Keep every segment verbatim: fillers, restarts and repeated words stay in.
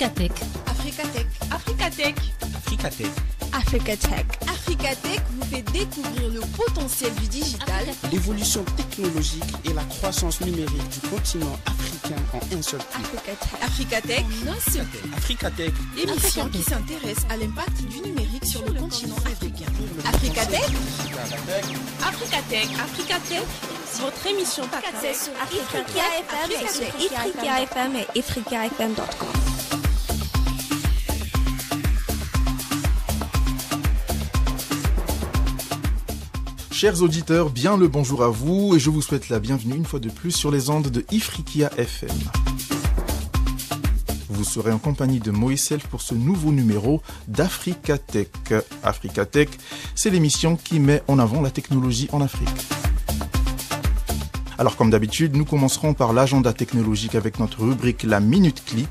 Africa Tech. Africa Tech. Africa Tech. Africa Tech. Africa Tech. Africa Tech vous fait découvrir le potentiel du digital, l'évolution technologique et la croissance numérique du continent africain en un seul clic. Africa Tech. Africa Tech. L'émission qui s'intéresse à l'impact du numérique sur le continent africain. Africa Tech. Africa Tech. Africa Tech. Votre émission d'accès sur Ifrikya F M, sur Ifrikya F M et ifrikya f m point com. Chers auditeurs, bien le bonjour à vous et je vous souhaite la bienvenue une fois de plus sur les ondes de Ifrikya F M. Vous serez en compagnie de Moïse Selph pour ce nouveau numéro d'Africa Tech. Africa Tech, c'est l'émission qui met en avant la technologie en Afrique. Alors comme d'habitude, nous commencerons par l'agenda technologique avec notre rubrique La Minute Clic.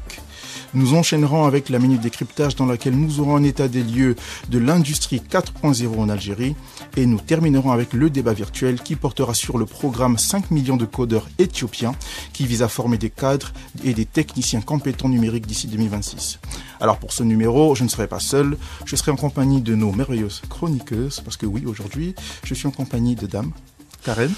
Nous enchaînerons avec la Minute Décryptage dans laquelle nous aurons un état des lieux de l'industrie quatre point zéro en Algérie. Et nous terminerons avec le débat virtuel qui portera sur le programme cinq millions de codeurs éthiopiens qui vise à former des cadres et des techniciens compétents numériques d'ici deux mille vingt-six. Alors pour ce numéro, je ne serai pas seul, je serai en compagnie de nos merveilleuses chroniqueuses, parce que oui, aujourd'hui, je suis en compagnie de dames. Karen.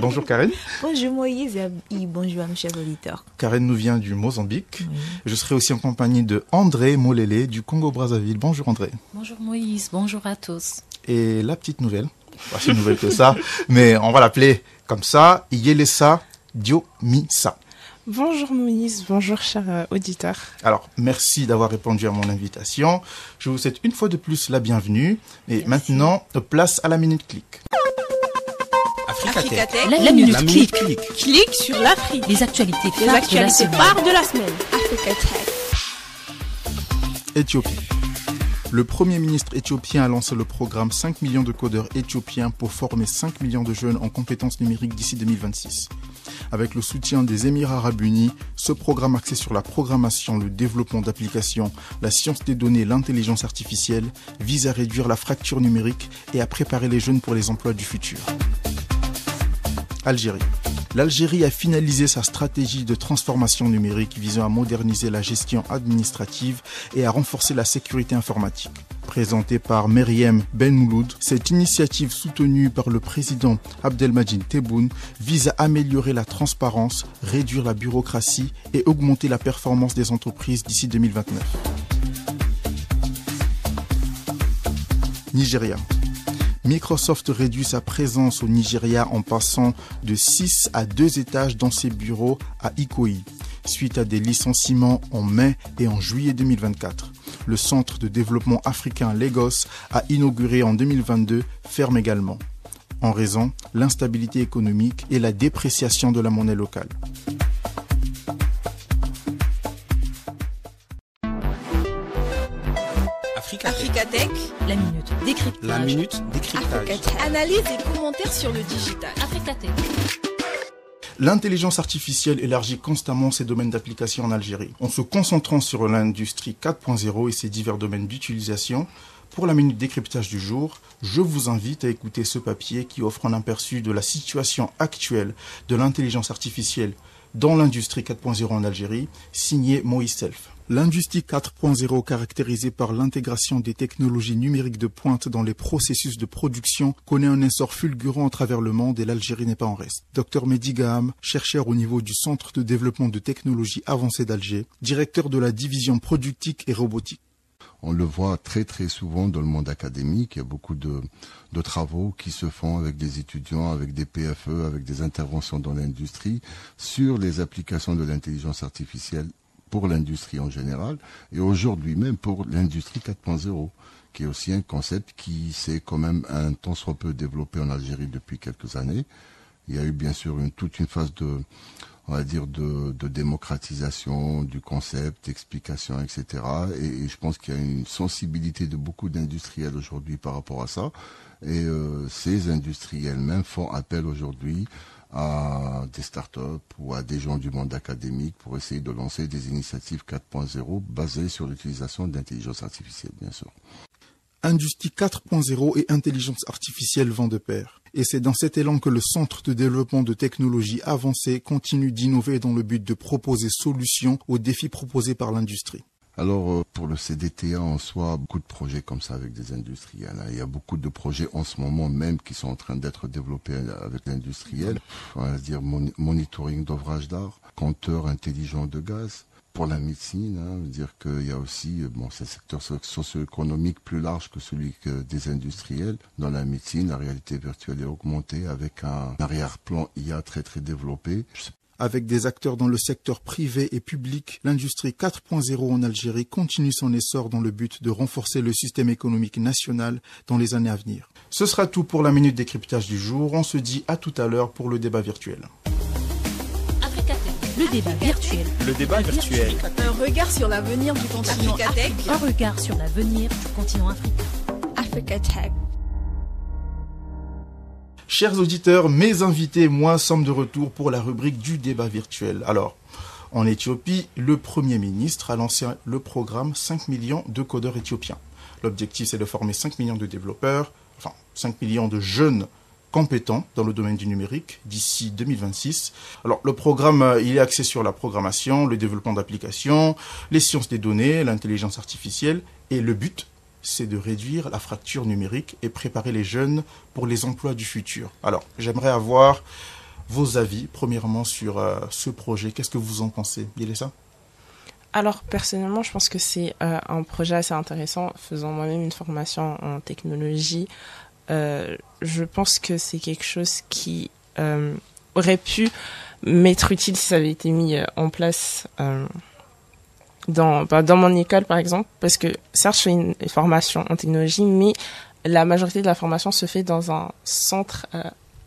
Bonjour Karen. Bonjour Moïse et bonjour à mes chers auditeurs. Karen nous vient du Mozambique. Oui. Je serai aussi en compagnie de André Molélé du Congo-Brazzaville. Bonjour André. Bonjour Moïse, bonjour à tous. Et la petite nouvelle, pas si nouvelle que ça, mais on va l'appeler comme ça, Yelessa Diomissa. Bonjour Moïse, bonjour chers auditeurs. Alors, merci d'avoir répondu à mon invitation. Je vous souhaite une fois de plus la bienvenue. Et merci. Maintenant, place à la Minute Clic. Africa Tech, la, la minute, minute clic. Clic. Clic sur l'Afrique. Les actualités phares de, de la semaine. Africa Tech. Éthiopie. Le Premier ministre éthiopien a lancé le programme cinq millions de codeurs éthiopiens pour former cinq millions de jeunes en compétences numériques d'ici deux mille vingt-six. Avec le soutien des Émirats Arabes Unis, ce programme axé sur la programmation, le développement d'applications, la science des données et l'intelligence artificielle vise à réduire la fracture numérique et à préparer les jeunes pour les emplois du futur. Algérie. L'Algérie a finalisé sa stratégie de transformation numérique visant à moderniser la gestion administrative et à renforcer la sécurité informatique. Présentée par Meriem Benmouloud, cette initiative soutenue par le président Abdelmadjid Tebboune vise à améliorer la transparence, réduire la bureaucratie et augmenter la performance des entreprises d'ici deux mille vingt-neuf. Nigeria. Microsoft réduit sa présence au Nigeria en passant de six à deux étages dans ses bureaux à Ikoyi, suite à des licenciements en mai et en juillet deux mille vingt-quatre. Le centre de développement africain Lagos a inauguré en deux mille vingt-deux, ferme également, en raison de l'instabilité économique et la dépréciation de la monnaie locale. Africa Tech, la minute décryptage. La minute décryptage. Analyse et commentaires sur le digital. Africa Tech. L'intelligence artificielle élargit constamment ses domaines d'application en Algérie, en se concentrant sur l'industrie quatre point zéro et ses divers domaines d'utilisation. Pour la minute décryptage du jour, je vous invite à écouter ce papier qui offre un aperçu de la situation actuelle de l'intelligence artificielle dans l'industrie quatre point zéro en Algérie, signé Moïse Selph. L'industrie quatre point zéro, caractérisée par l'intégration des technologies numériques de pointe dans les processus de production, connaît un essor fulgurant à travers le monde et l'Algérie n'est pas en reste. Docteur Mehdi Gaham, chercheur au niveau du Centre de développement de technologies avancées d'Alger, directeur de la division productique et robotique. On le voit très très souvent dans le monde académique, il y a beaucoup de, de travaux qui se font avec des étudiants, avec des P F E, avec des interventions dans l'industrie sur les applications de l'intelligence artificielle pour l'industrie en général, et aujourd'hui même pour l'industrie quatre point zéro, qui est aussi un concept qui s'est quand même un tant soit peu développé en Algérie depuis quelques années. Il y a eu bien sûr une, toute une phase de, on va dire, de, de démocratisation du concept, explication, et cetera. Et, et je pense qu'il y a une sensibilité de beaucoup d'industriels aujourd'hui par rapport à ça, et euh, ces industriels même font appel aujourd'hui à des startups ou à des gens du monde académique pour essayer de lancer des initiatives quatre point zéro basées sur l'utilisation d'intelligence artificielle, bien sûr. Industrie quatre point zéro et intelligence artificielle vont de pair. Et c'est dans cet élan que le Centre de développement de technologies avancées continue d'innover dans le but de proposer solutions aux défis proposés par l'industrie. Alors pour le C D T A en soi, beaucoup de projets comme ça avec des industriels. Il y a beaucoup de projets en ce moment même qui sont en train d'être développés avec l'industriel. On va dire monitoring d'ouvrages d'art, compteur intelligent de gaz. Pour la médecine, hein, dire qu'il y a aussi, bon, c'est un secteur socio-économique plus large que celui que des industriels. Dans la médecine, la réalité virtuelle est augmentée avec un arrière-plan I A très très développé. Avec des acteurs dans le secteur privé et public, l'industrie quatre point zéro en Algérie continue son essor dans le but de renforcer le système économique national dans les années à venir. Ce sera tout pour la minute décryptage du jour. On se dit à tout à l'heure pour le débat virtuel. Le débat virtuel. Le débat virtuel. Un regard sur l'avenir du continent africain. Un regard sur l'avenir du continent africain. Africa Tech. Chers auditeurs, mes invités et moi sommes de retour pour la rubrique du débat virtuel. Alors, en Éthiopie, le Premier ministre a lancé le programme cinq millions de codeurs éthiopiens. L'objectif, c'est de former cinq millions de développeurs, enfin cinq millions de jeunes compétents dans le domaine du numérique d'ici deux mille vingt-six. Alors le programme, il est axé sur la programmation, le développement d'applications, les sciences des données, l'intelligence artificielle, et le but, c'est de réduire la fracture numérique et préparer les jeunes pour les emplois du futur. Alors j'aimerais avoir vos avis premièrement sur euh, ce projet. Qu'est-ce que vous en pensez, Yelessa? Alors personnellement, je pense que c'est euh, un projet assez intéressant. Faisant moi-même une formation en technologie, Euh, je pense que c'est quelque chose qui euh, aurait pu m'être utile si ça avait été mis en place euh, dans, bah, dans mon école, par exemple, parce que certes, je fais une formation en technologie, mais la majorité de la formation se fait dans un centre euh,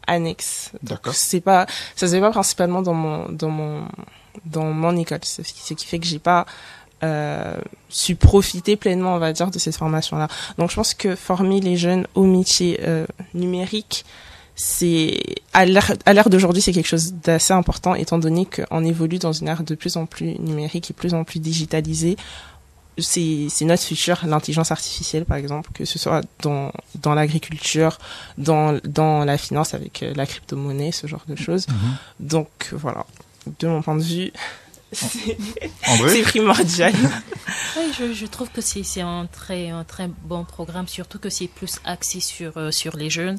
annexe. D'accord. C'est pas, ça se fait pas principalement dans mon, dans mon, dans mon école, ce qui, ce qui fait que j'ai pas Euh, su profiter pleinement, on va dire, de cette formation-là. Donc je pense que former les jeunes au métier euh, numérique, c'est à l'ère, à l'ère d'aujourd'hui, c'est quelque chose d'assez important, étant donné qu'on évolue dans une ère de plus en plus numérique et de plus en plus digitalisée. C'est, c'est notre futur, l'intelligence artificielle, par exemple, que ce soit dans, dans l'agriculture, dans, dans la finance avec euh, la crypto-monnaie, ce genre de choses. Mmh. Donc voilà, de mon point de vue, C'est, c'est primordial. Oui, je, je trouve que c'est, c'est un, très, un très bon programme, surtout que c'est plus axé sur, euh, sur les jeunes.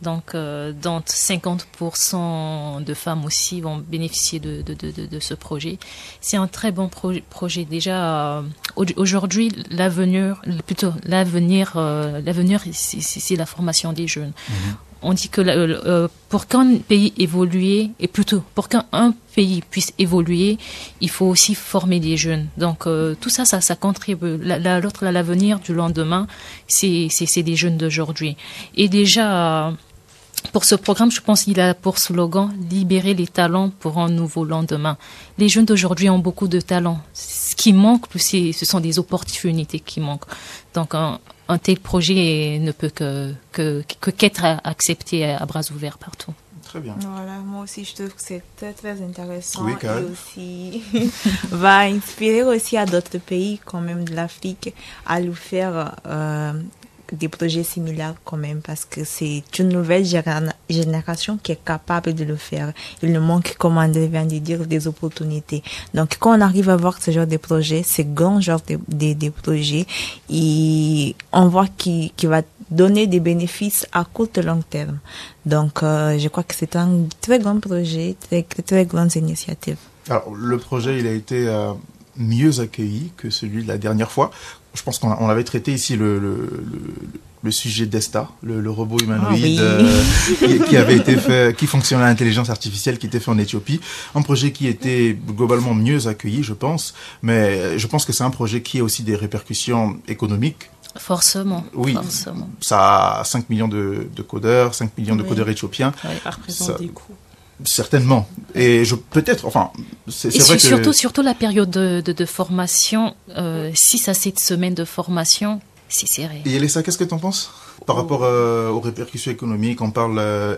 Donc, euh, dont cinquante pour cent de femmes aussi vont bénéficier de, de, de, de, de ce projet. C'est un très bon pro- projet. Déjà, euh, aujourd'hui, l'avenir, plutôt l'avenir, euh, l'avenir c'est, c'est, c'est la formation des jeunes. Mmh. On dit que euh, pour qu'un pays évolue, et plutôt pour qu'un un pays puisse évoluer, il faut aussi former des jeunes. Donc euh, tout ça, ça, ça contribue. La, la, l'autre, la, l'avenir du lendemain, c'est, c'est, c'est des jeunes d'aujourd'hui. Et déjà, pour ce programme, je pense qu'il a pour slogan « Libérer les talents pour un nouveau lendemain ». Les jeunes d'aujourd'hui ont beaucoup de talents. Ce qui manque, c'est, ce sont des opportunités qui manquent. Donc un, un tel projet ne peut que, que, que qu'être accepté à bras ouverts partout. Très bien. Voilà, moi aussi, je trouve que c'est très, très intéressant. Oui, et aussi va inspirer aussi à d'autres pays, quand même, de l'Afrique, à nous faire Euh, des projets similaires quand même, parce que c'est une nouvelle génération qui est capable de le faire. Il nous manque, comme André vient de dire, des opportunités. Donc quand on arrive à voir ce genre de projet, ce grand genre de, de, de projet, et on voit qu'il, qu'il va donner des bénéfices à court et long terme. Donc euh, je crois que c'est un très grand projet, très, très grande initiative. Alors le projet, il a été euh, mieux accueilli que celui de la dernière fois. Je pense qu'on on avait traité ici le, le, le, le sujet d'Esta, le, le robot humanoïde, ah oui. euh, qui, qui avait été fait, qui fonctionnait à l'intelligence artificielle, qui était fait en Éthiopie. Un projet qui était globalement mieux accueilli, je pense, mais je pense que c'est un projet qui a aussi des répercussions économiques. Forcément. Oui, forcément. Ça a cinq millions de, de codeurs, cinq millions oui. de codeurs éthiopiens. Oui, ça représente des coûts. Certainement. Et je, peut-être, enfin, c'est, c'est vrai sur, que... surtout, surtout la période de, de, de formation, euh, six à sept semaines de formation, c'est serré. Et Yelessa, qu'est-ce que tu en penses par oh. rapport euh, aux répercussions économiques? On parle, euh,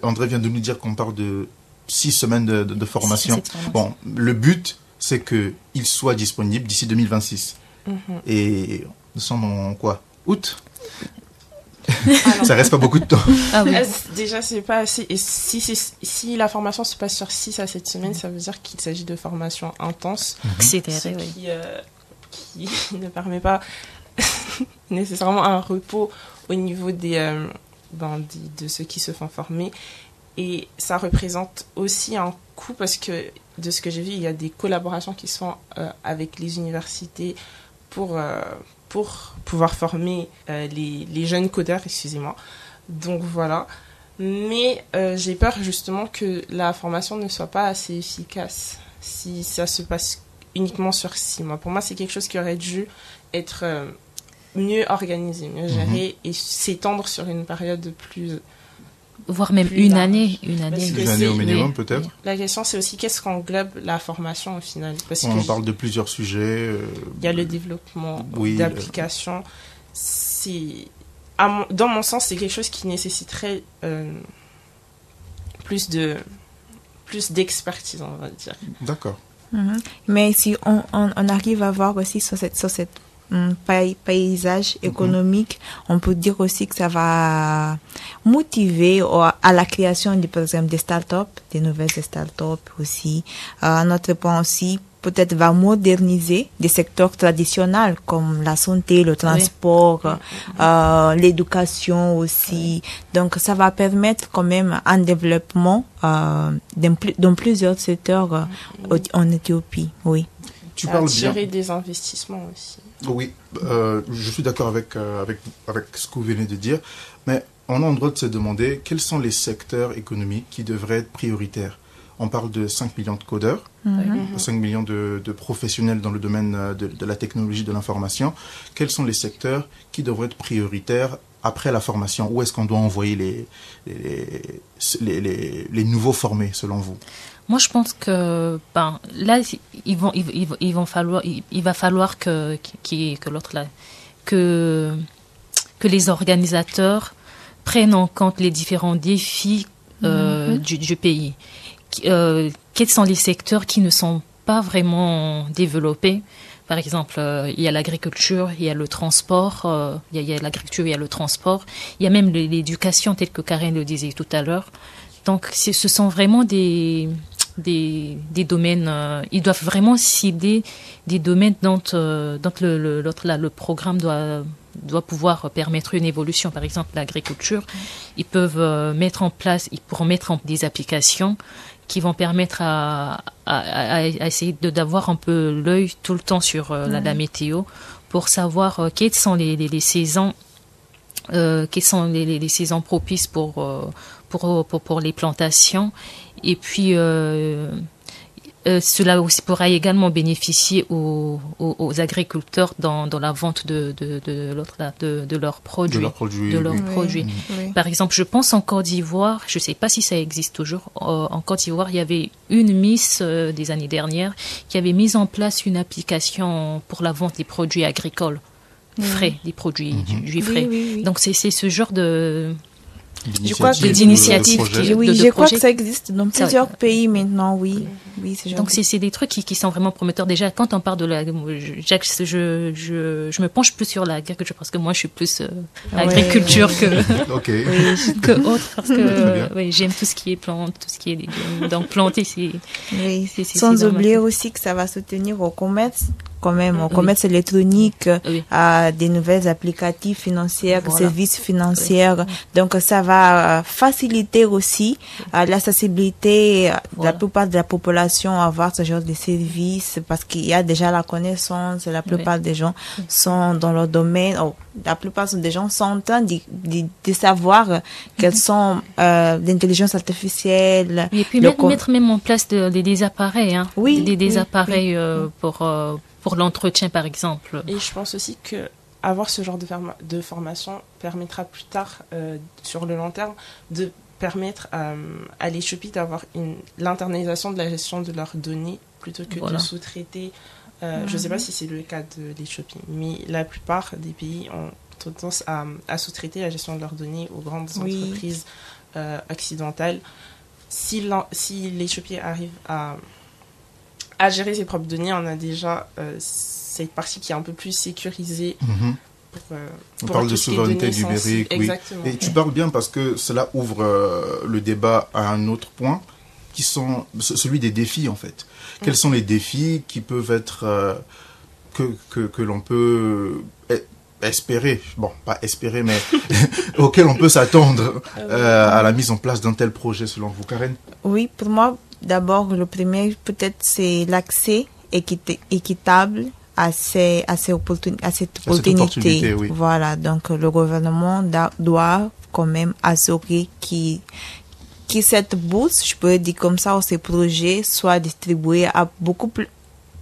André vient de nous dire qu'on parle de six semaines de, de, de formation. Six, six, bon, le but, c'est qu'il soit disponible d'ici deux mille vingt-six. Mm-hmm. Et nous sommes en quoi? Août? ah ça reste pas beaucoup de temps. Ah oui. Déjà, c'est pas assez. Et si, si, si la formation se passe sur six à sept semaines, ça veut dire qu'il s'agit de formation intense. C'était ce vrai, qui, oui. euh, qui ne permet pas nécessairement un repos au niveau des, euh, ben, de ceux qui se font former. Et ça représente aussi un coût parce que, de ce que j'ai vu, il y a des collaborations qui se font euh, avec les universités pour... Euh, pour pouvoir former euh, les, les jeunes codeurs, excusez-moi. Donc voilà. Mais euh, j'ai peur justement que la formation ne soit pas assez efficace si ça se passe uniquement sur six mois. Pour moi, c'est quelque chose qui aurait dû être euh, mieux organisé, mieux géré mm-hmm. et s'étendre sur une période plus... Voire même plus une large. année. Une année, une année au minimum, oui. peut-être. La question, c'est aussi qu'est-ce qu'englobe la formation au final. Parce On que parle je... de plusieurs sujets. Euh... Il y a le développement oui, d'applications. Le... Mon... Dans mon sens, c'est quelque chose qui nécessiterait euh, plus de... plus d'expertise, on va dire. D'accord. Mm-hmm. Mais si on, on, on arrive à voir aussi sur cette... Sur cette... paysage économique, mm-hmm. on peut dire aussi que ça va motiver à la création, de, par exemple, des startups, des nouvelles startups aussi. À euh, notre point aussi, peut-être va moderniser des secteurs traditionnels comme la santé, le transport, oui. euh, l'éducation aussi. Oui. Donc, ça va permettre quand même un développement euh, dans, dans plusieurs secteurs oui. en Éthiopie. Oui. Tu parles bien. Attirer des investissements aussi. Oui, euh, je suis d'accord avec, euh, avec, avec ce que vous venez de dire, mais on a le droit de se demander quels sont les secteurs économiques qui devraient être prioritaires. On parle de cinq millions de codeurs, mm-hmm. cinq millions de, de professionnels dans le domaine de, de la technologie de l'information. Quels sont les secteurs qui devraient être prioritaires après la formation? Où est-ce qu'on doit envoyer les, les, les, les, les nouveaux formés, selon vous? Moi, je pense que ben là, ils vont, ils, ils, ils vont falloir, il, il va falloir que qui que l'autre là, que que les organisateurs prennent en compte les différents défis euh, mm-hmm. du, du pays. Euh, quels sont les secteurs qui ne sont pas vraiment développés? Par exemple, euh, il y a l'agriculture, il y a le transport, euh, il, y a, il y a l'agriculture, il y a le transport, il y a même l'éducation, telle que Karen le disait tout à l'heure. Donc, ce sont vraiment des Des, des domaines, euh, ils doivent vraiment cibler des domaines dont, euh, dont le, le, l'autre, là, le programme doit, doit pouvoir permettre une évolution. Par exemple, l'agriculture, ils peuvent euh, mettre en place, ils pourront mettre en, des applications qui vont permettre à, à, à, à essayer de, d'avoir un peu l'œil tout le temps sur euh, mmh. la, la météo pour savoir euh, quelles sont les, les, les saisons, euh, quelles sont les, les, les saisons propices pour, euh, pour, pour, pour les plantations. Et puis, euh, euh, cela aussi pourra également bénéficier aux, aux, aux agriculteurs dans, dans la vente de, de, de, de, de leurs produits. De leurs produits. De leurs oui. produits. Oui. Par exemple, je pense en Côte d'Ivoire, je ne sais pas si ça existe toujours, euh, en Côte d'Ivoire, il y avait une Miss euh, des années dernières qui avait mis en place une application pour la vente des produits agricoles frais, oui. des produits mm-hmm. du, du frais. Oui, oui, oui. Donc, c'est, c'est ce genre de... Je crois que d'initiatives, oui, de, de je crois que ça existe dans plusieurs ça, pays maintenant, oui. oui c'est donc c'est, c'est des trucs qui, qui sont vraiment prometteurs. Déjà, quand on parle de la, je, je, je, je me penche plus sur l'agriculture parce que moi, je suis plus euh, agriculture ouais, ouais, ouais. que okay. oui, que autre parce que oui, j'aime tout ce qui est plante, tout ce qui est donc planter, c'est, oui. c'est, c'est sans c'est oublier normal. Aussi que ça va soutenir au commerce. Quand même, au oui. commerce électronique, oui. à des nouvelles applicatifs financières, voilà. services financiers. Oui. Donc, ça va faciliter aussi oui. l'accessibilité voilà. de la plupart de la population à avoir ce genre de services parce qu'il y a déjà la connaissance. La plupart oui. des gens sont dans leur domaine. Oh, la plupart des gens sont en train de, de, de savoir quelles sont euh, l'intelligence artificielle. Et puis, mettre, com- mettre même en place de, de, des appareils. Hein, oui. Des, des oui, appareils oui. Euh, pour... Euh, pour l'entretien, par exemple. Et je pense aussi qu'avoir ce genre de, ferma- de formation permettra plus tard, euh, sur le long terme, de permettre à, à l'Éthiopie d'avoir une, l'internalisation de la gestion de leurs données plutôt que voilà. de sous-traiter. Euh, mmh. Je ne sais pas si c'est le cas de l'Éthiopie, mais la plupart des pays ont tendance à, à sous-traiter la gestion de leurs données aux grandes oui. entreprises euh, occidentales. Si, si l'Éthiopie arrive à... à gérer ses propres données, on a déjà euh, cette partie qui est un peu plus sécurisée. Mm-hmm. Pour, pour on parle de souveraineté numérique, oui. Exactement. Et tu parles bien parce que cela ouvre euh, le débat à un autre point, qui sont celui des défis, en fait. Quels sont les défis qui peuvent être... Euh, que, que, que l'on peut espérer, bon, pas espérer, mais auxquels on peut s'attendre euh, à la mise en place d'un tel projet, selon vous, Karen? Oui, pour moi, d'abord, le premier, peut-être, c'est l'accès équitable à, ces, à, ces opportun à cette à opportunité. Cette opportunité, oui. Voilà, donc le gouvernement doit quand même assurer qui que cette bourse, je peux dire comme ça, ou ces projets soient distribués à beaucoup plus,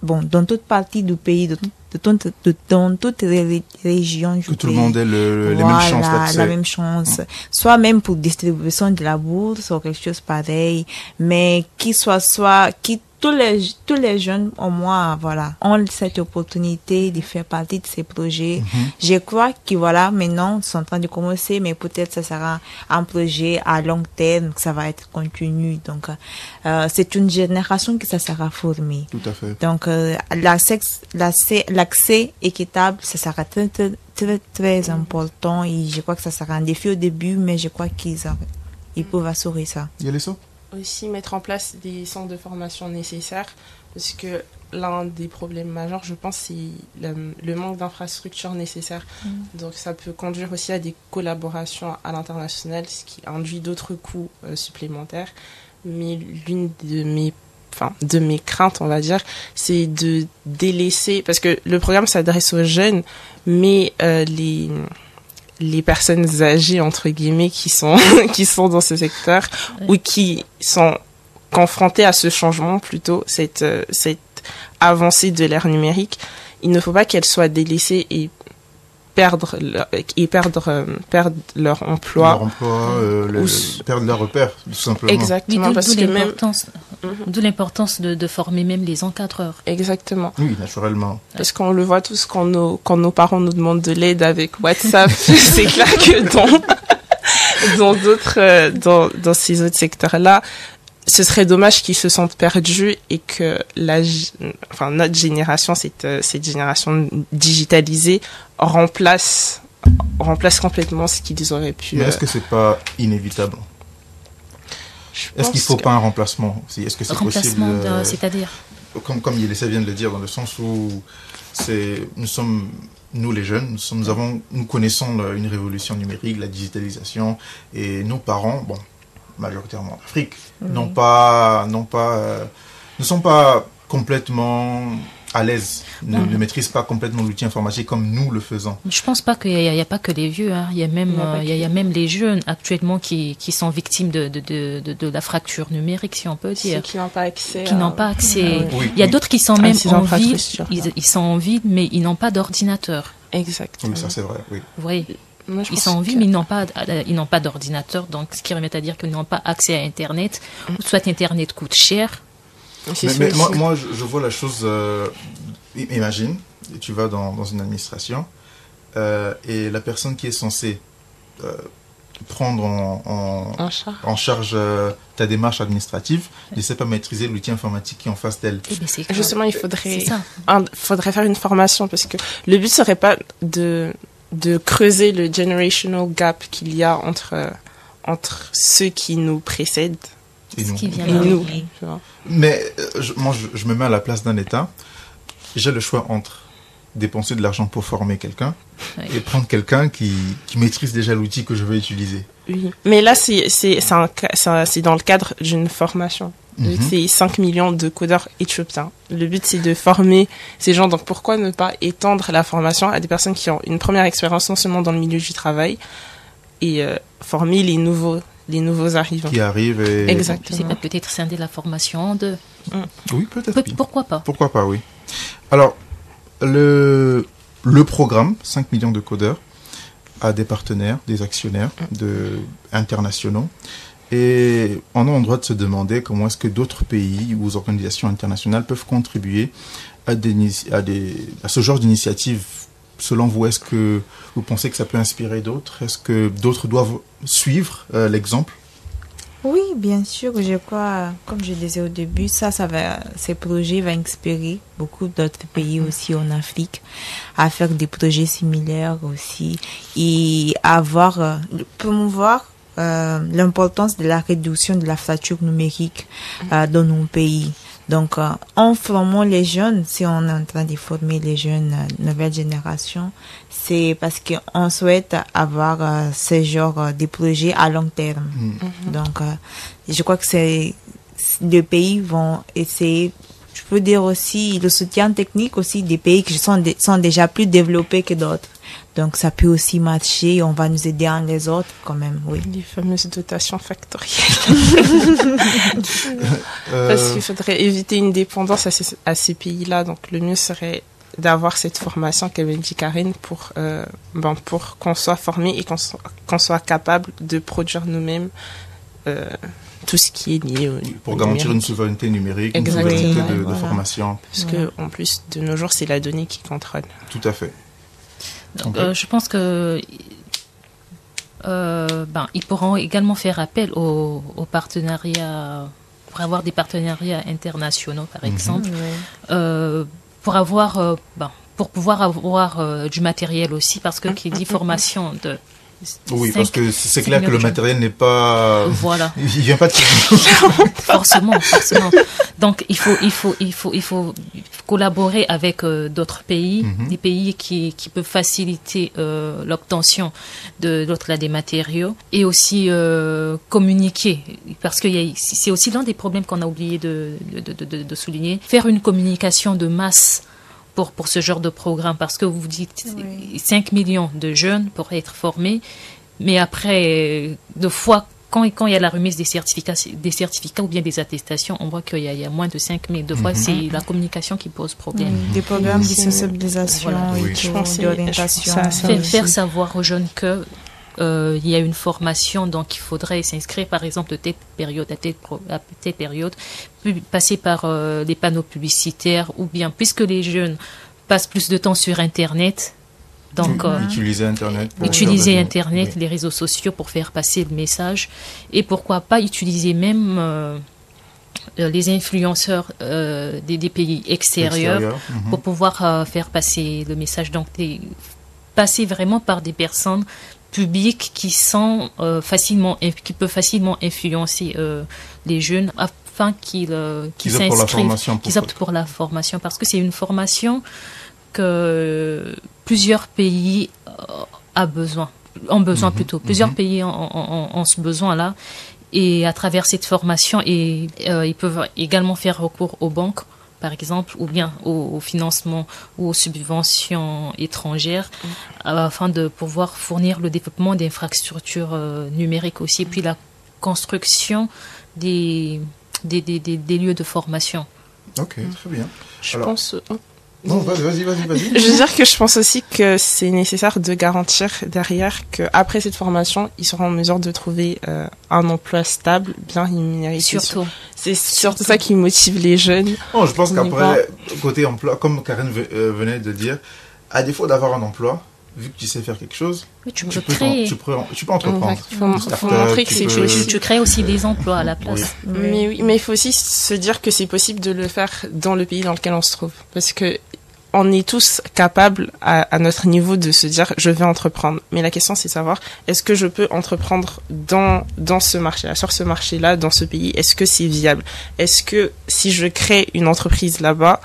bon, dans toute partie du pays, de, de, de, de, dans toute ré région du que pays. Que tout le monde ait le, voilà, les mêmes chances d'accès. La même chance. Mmh. Soit même pour distribution de la bourse ou quelque chose pareil, mais qui soit, soit, qui tous les, tous les jeunes, au moins, voilà, ont cette opportunité de faire partie de ces projets. Mm-hmm. Je crois que, voilà, maintenant, ils sont en train de commencer, mais peut-être ça sera un projet à long terme, que ça va être continu. Donc, euh, c'est une génération que ça sera formée. Tout à fait. Donc, euh, l'accès, l'accès, l'accès équitable, ça sera très, très, très, très important. Et je crois que ça sera un défi au début, mais je crois qu'ils ils peuvent assurer ça. Il y a les sauts? Aussi mettre en place des centres de formation nécessaires, parce que l'un des problèmes majeurs, je pense, c'est le, le manque d'infrastructures nécessaires. Mmh. Donc ça peut conduire aussi à des collaborations à l'international, ce qui induit d'autres coûts euh, supplémentaires. Mais l'une de mes, enfin, de mes craintes, on va dire, c'est de délaisser, parce que le programme s'adresse aux jeunes, mais euh, les... les personnes âgées, entre guillemets, qui sont, qui sont dans ce secteur, ouais, ou qui sont confrontées à ce changement, plutôt, cette, cette avancée de l'ère numérique, il ne faut pas qu'elles soient délaissées et perdre leur, et perdre, euh, perdre leur emploi. Leur emploi, euh, le, le, perdre leur repère, tout simplement. Exactement. D'où l'importance même... de, de former même les encadreurs. Exactement. Oui, naturellement. Parce qu'on le voit tous quand nos, quand nos parents nous demandent de l'aide avec WhatsApp, c'est clair que dans d'autres dans, dans, dans ces autres secteurs-là, ce serait dommage qu'ils se sentent perdus et que la, enfin, notre génération, cette, cette génération digitalisée, remplace, remplace complètement ce qu'ils auraient pu... Mais est-ce que c'est pas inévitable? Est-ce qu'il ne faut que... pas un remplacement aussi? Est-ce que c'est possible? Euh, C'est-à-dire comme, comme Yelessa vient de le dire, dans le sens où nous sommes... Nous, les jeunes, nous, sommes, nous, avons, nous connaissons une révolution numérique, la digitalisation, et nos parents... bon, majoritairement en Afrique, oui, n'ont pas, n'ont pas, euh, ne sont pas complètement à l'aise, ne, ne maîtrisent pas complètement l'outil informatique comme nous le faisons. Je ne pense pas qu'il n'y a, a pas que les vieux, hein. Il y a même, il y a, euh, il y a, il y a même les jeunes actuellement qui, qui sont victimes de, de, de, de, de la fracture numérique, si on peut dire. Ceux qui n'ont pas accès. Qui à... n'ont pas accès. Oui, il y a d'autres qui sont même en ville, ils, ils sont en ville, mais ils n'ont pas d'ordinateur. Exact. Oui, ça c'est vrai, oui. Oui. Moi, ils sont en vie, que... mais ils n'ont pas, ils n'ont pas d'ordinateur, donc ce qui remet à dire qu'ils n'ont pas accès à Internet, ou soit Internet coûte cher. Mais, mais moi, moi, je vois la chose. Euh, imagine, tu vas dans, dans une administration euh, et la personne qui est censée euh, prendre en, en, en charge, en charge euh, ta démarche administrative, ouais, ne sait pas maîtriser l'outil informatique qui est en face d'elle. Ben justement, il faudrait, un, faudrait faire une formation, parce que le but serait pas de de creuser le generational gap qu'il y a entre, entre ceux qui nous précèdent et nous. Qui vient et nous. Mais je, moi, je, je me mets à la place d'un État. J'ai le choix entre dépenser de l'argent pour former quelqu'un, oui, et prendre quelqu'un qui, qui maîtrise déjà l'outil que je veux utiliser. Oui. Mais là, c'est dans le cadre d'une formation. Mm-hmm. C'est cinq millions de codeurs éthiopiens. Le but, c'est de former ces gens. Donc, pourquoi ne pas étendre la formation à des personnes qui ont une première expérience non seulement dans le milieu du travail, et euh, former les nouveaux, les nouveaux arrivants. Qui arrivent et... Exactement. C'est pas peut-être scinder la formation de... Oui, peut-être. Pe oui. Pourquoi pas? Pourquoi pas, oui. Alors, le, le programme, cinq millions de codeurs, a des partenaires, des actionnaires de, internationaux. Et on a le droit de se demander comment est-ce que d'autres pays ou organisations internationales peuvent contribuer à, des, à, des, à ce genre d'initiative. Selon vous, est-ce que vous pensez que ça peut inspirer d'autres? Est-ce que d'autres doivent suivre euh, l'exemple? Oui, bien sûr, je crois, comme je disais au début, ça, ça va, ces projets vont inspirer beaucoup d'autres pays aussi en Afrique à faire des projets similaires aussi et avoir, euh, promouvoir euh, l'importance de la réduction de la fracture numérique euh, dans nos pays. Donc, euh, en formant les jeunes, si on est en train de former les jeunes, euh, nouvelle génération, c'est parce qu'on souhaite avoir euh, ce genre euh, de projets à long terme. Mm-hmm. Donc, euh, je crois que c'est, les pays vont essayer, je peux dire aussi, le soutien technique aussi des pays qui sont, de, sont déjà plus développés que d'autres. Donc, ça peut aussi marcher, on va nous aider un les autres quand même, oui. Les fameuses dotations factorielles. Parce qu'il faudrait éviter une dépendance à ces, à ces pays-là. Donc, le mieux serait d'avoir cette formation qu'avait dit Karen pour, euh, bon, pour qu'on soit formé et qu'on soit, qu'on soit capable de produire nous-mêmes euh, tout ce qui est lié au Pour garantir numérique. Une souveraineté numérique, exactement. Une souveraineté de, voilà. de formation. Parce voilà. qu'en plus, de nos jours, c'est la donnée qui contrôle. Tout à fait. Donc, euh, je pense que euh, ben, ils pourront également faire appel aux, aux partenariats, pour avoir des partenariats internationaux, par exemple, mmh. euh, pour avoir, euh, ben, pour pouvoir avoir euh, du matériel aussi, parce que qui dit formation de Oui, cinq, parce que c'est clair que le matériel n'est pas. Voilà. Il vient pas de. forcément, forcément. Donc il faut, il faut, il faut, il faut collaborer avec euh, d'autres pays, mm-hmm. des pays qui qui peuvent faciliter euh, l'obtention de l'autre là des matériaux et aussi euh, communiquer, parce que c'est aussi l'un des problèmes qu'on a oublié de de, de de de souligner, faire une communication de masse. Pour, pour ce genre de programme, parce que vous dites oui. cinq millions de jeunes pourraient être formés, mais après, deux fois, quand, quand il y a la remise des certificats, des certificats ou bien des attestations, on voit qu'il y a, il y a moins de cinq mille. Deux mm-hmm. fois, c'est la communication qui pose problème. Mm-hmm. Des programmes de sensibilisation, voilà. oui. d'orientation. Faire, faire savoir aux jeunes que Euh, il y a une formation, donc il faudrait s'inscrire par exemple de telle période à telle, pro, à telle période, passer par euh, des panneaux publicitaires, ou bien puisque les jeunes passent plus de temps sur Internet, donc euh, utiliser Internet, pour utiliser Internet, oui. les réseaux sociaux pour faire passer le message, et pourquoi pas utiliser même euh, les influenceurs euh, des, des pays extérieurs Extérieur. pour mmh. pouvoir euh, faire passer le message, donc des, passer vraiment par des personnes publics qui sont euh, facilement qui peut facilement influencer euh, les jeunes afin qu'ils euh, qu'ils s'inscrivent, qu'ils optent pour la formation, parce que c'est une formation que plusieurs pays euh, a besoin ont besoin mm-hmm. plutôt plusieurs mm-hmm. pays ont, ont, ont, ont ce besoin là, et à travers cette formation et euh, ils peuvent également faire recours aux banques par exemple, ou bien au, au financement ou aux subventions étrangères, mmh. euh, afin de pouvoir fournir le développement d'infrastructures euh, numériques aussi, et puis la construction des, des, des, des, des lieux de formation. Ok, très bien. Je Alors, pense... Oh. Non, vas-y, vas-y, vas-y. Je veux dire que je pense aussi que c'est nécessaire de garantir derrière qu'après cette formation, ils seront en mesure de trouver euh, un emploi stable, bien rémunéré. Surtout. C'est surtout, surtout ça qui motive les jeunes. Non, je pense qu'après, côté emploi, comme Karen venait de dire, à défaut d'avoir un emploi, vu que tu sais faire quelque chose, oui, tu, tu, peux créer. En, tu, peux, tu peux entreprendre. Il faut, faut montrer que tu, peux... tu, tu crées aussi des emplois à la place. Oui. Oui. Mais oui, mais il faut aussi se dire que c'est possible de le faire dans le pays dans lequel on se trouve. Parce que on est tous capables à, à notre niveau de se dire je vais entreprendre. Mais la question c'est de savoir est-ce que je peux entreprendre dans dans ce marché, sur ce marché-là, dans ce pays, est-ce que c'est viable? Est-ce que si je crée une entreprise là-bas,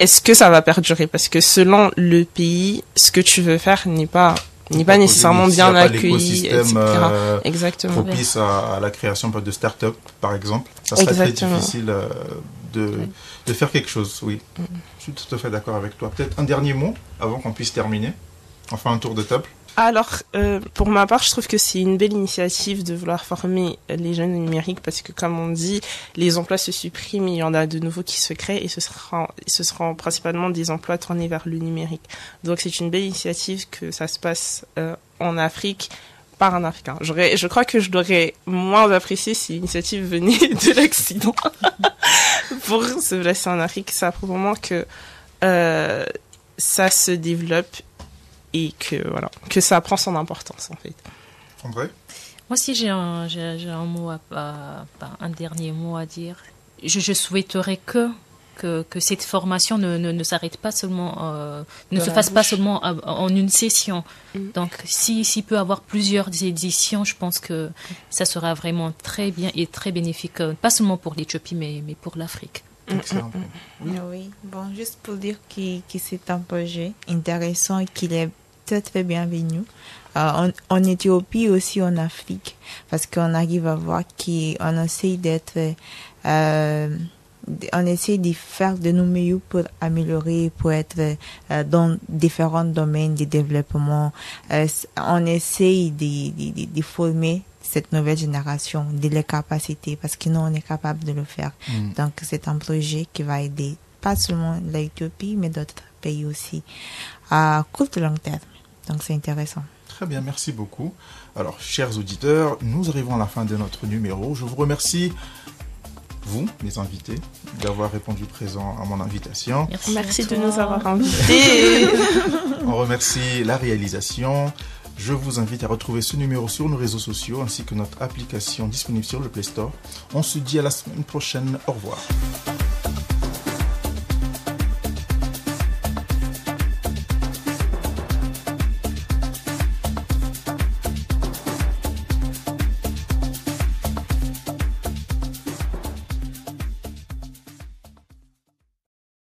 est-ce que ça va perdurer? Parce que selon le pays, ce que tu veux faire n'est pas, n'est pas nécessairement bien accueilli, et cetera. Euh, Exactement. Propice à, à la création de start-up, par exemple. Ça serait Exactement. très difficile euh, de, oui. de faire quelque chose, oui. Mm-hmm. Je suis tout à fait d'accord avec toi. Peut-être un dernier mot avant qu'on puisse terminer. Enfin, un tour de table. Alors, euh, pour ma part, je trouve que c'est une belle initiative de vouloir former les jeunes au numérique, parce que, comme on dit, les emplois se suppriment, il y en a de nouveaux qui se créent, et ce seront, ce seront principalement des emplois tournés vers le numérique. Donc, c'est une belle initiative que ça se passe euh, en Afrique par un Africain. J'aurais, je crois que je l'aurais moins apprécié si l'initiative venait de l'Occident pour se placer en Afrique. Ça prouve au moins que euh, ça se développe. Et que, voilà, que ça prend son importance, en fait. André ? Moi aussi, j'ai un, j'ai un mot, à, à, un dernier mot à dire. Je, je souhaiterais que, que, que cette formation ne, ne, ne s'arrête pas seulement, euh, ne se fasse bouche. pas seulement à, en une session. Mmh. Donc, s'il si peut y avoir plusieurs éditions, je pense que mmh. ça sera vraiment très bien et très bénéfique, pas seulement pour l'Éthiopie, mais, mais pour l'Afrique. Excellent. Mmh. Oui, bon, juste pour dire que, que c'est un projet intéressant et qu'il est très, très bienvenu. Euh, en, en Éthiopie aussi en Afrique, parce qu'on arrive à voir qu'on essaie d'être, euh, on essaie de faire de nos meilleurs pour améliorer, pour être euh, dans différents domaines de développement. Euh, on essaie de, de, de, de former cette nouvelle génération, de les capacités, parce que nous, on est capable de le faire. Mmh. Donc, c'est un projet qui va aider pas seulement l'Éthiopie, mais d'autres pays aussi, à court et long terme. Donc, c'est intéressant. Très bien, merci beaucoup. Alors, chers auditeurs, nous arrivons à la fin de notre numéro. Je vous remercie, vous, mes invités, d'avoir répondu présent à mon invitation. Merci, merci de nous avoir invités. On remercie la réalisation. Je vous invite à retrouver ce numéro sur nos réseaux sociaux ainsi que notre application disponible sur le Play Store. On se dit à la semaine prochaine. Au revoir.